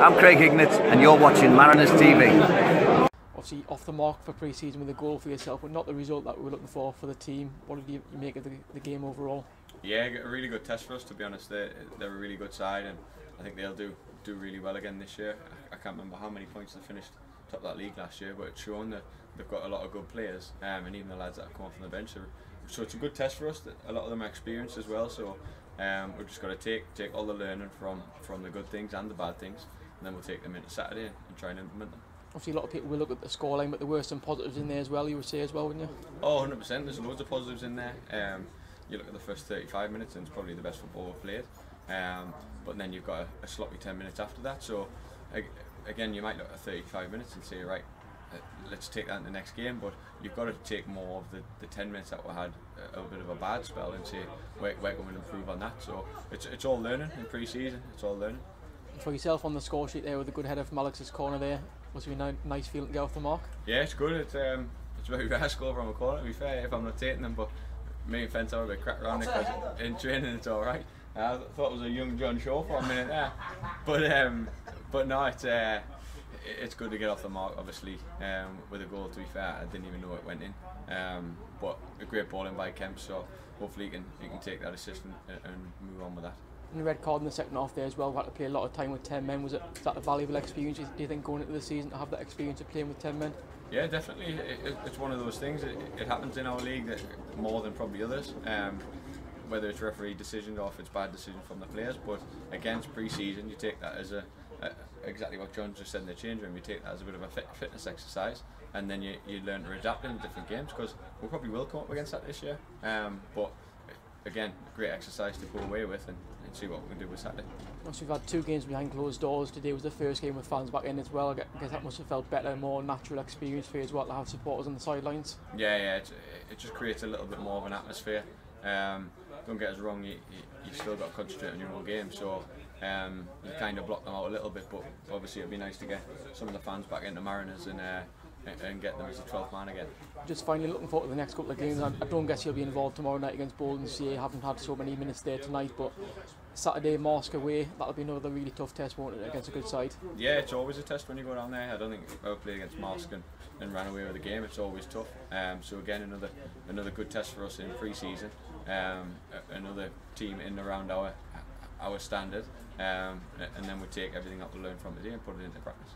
I'm Craig Hignett and you're watching Mariners TV. Obviously off the mark for pre-season with a goal for yourself, but not the result that we were looking for the team. What did you make of the game overall? Yeah, a really good test for us, to be honest. They're a really good side and I think they'll do really well again this year. I can't remember how many points they finished top of that league last year, but it's shown that they've got a lot of good players, and even the lads that have come off from the bench. So it's a good test for us. A lot of them are experienced as well, so we've just got to take all the learning from the good things and the bad things, and then we'll take them into Saturday and try and implement them. Obviously a lot of people will look at the scoreline, but there were some positives in there as well, you would say as well, wouldn't you? Oh, 100%, there's loads of positives in there. You look at the first 35 minutes and it's probably the best football we've played, but then you've got a sloppy 10 minutes after that, so again you might look at 35 minutes and say, right, let's take that in the next game, but you've got to take more of the 10 minutes that we had a bit of a bad spell and say where can we improve on that. So it's all learning in pre-season, it's all learning. For yourself on the score sheet there with a good header from Alex's corner there, was it a nice feeling to get off the mark? Yeah, it's good. It's very rare to score from a corner, to be fair, if I'm not taking them, but me and Fence are a bit crap around it because in training it's alright. I thought it was a young John Shaw for a minute there, but no, it's good to get off the mark, obviously, with a goal, to be fair. I didn't even know it went in, but a great ball in by Kemp, so hopefully he can take that assist and move on with that. And the red card in the second half there as well, we had to play a lot of time with 10 men. Was that a valuable experience, do you think, going into the season, to have that experience of playing with 10 men? Yeah, definitely. It's one of those things, it happens in our league that more than probably others, whether it's referee decisions or if it's bad decisions from the players, but against pre-season you take that as exactly what John just said in the change room, you take that as a bit of a fitness exercise, and then you learn to adapt in different games, because we probably will come up against that this year, but again, a great exercise to go away with and see what we can do with Saturday. Obviously we've had two games behind closed doors. Today was the first game with fans back in as well. I guess that must have felt better, more natural experience for you as well, to have supporters on the sidelines. Yeah, it just creates a little bit more of an atmosphere. Don't get us wrong, you still got to concentrate on your own game, so you kind of block them out a little bit, but obviously it'd be nice to get some of the fans back into Mariners and get them as a 12th man again. Just finally, looking forward to the next couple of games. I don't guess you'll be involved tomorrow night against Bowling, so you haven't had so many minutes there tonight, but Saturday, Mask away, that'll be another really tough test, won't it, against a good side? Yeah, it's always a test when you go down there. I don't think we'll play against Mask and ran away with the game. It's always tough. So again, another good test for us in pre-season. Another team in and around our standard, and then we take everything that we learn from today and put it into practice.